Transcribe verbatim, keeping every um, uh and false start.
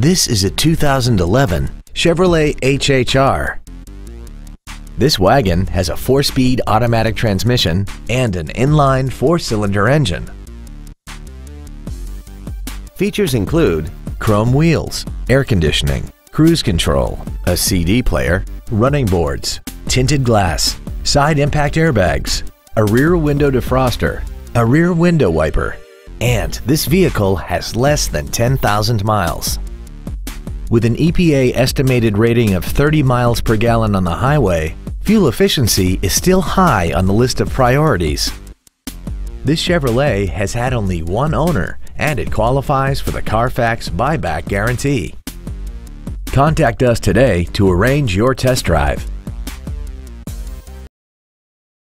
This is a two thousand eleven Chevrolet H H R. This wagon has a four-speed automatic transmission and an inline four-cylinder engine. Features include chrome wheels, air conditioning, cruise control, a C D player, running boards, tinted glass, side impact airbags, a rear window defroster, a rear window wiper, and this vehicle has less than ten thousand miles. With an E P A estimated rating of thirty miles per gallon on the highway, fuel efficiency is still high on the list of priorities. This Chevrolet has had only one owner, and it qualifies for the Carfax buyback guarantee. Contact us today to arrange your test drive.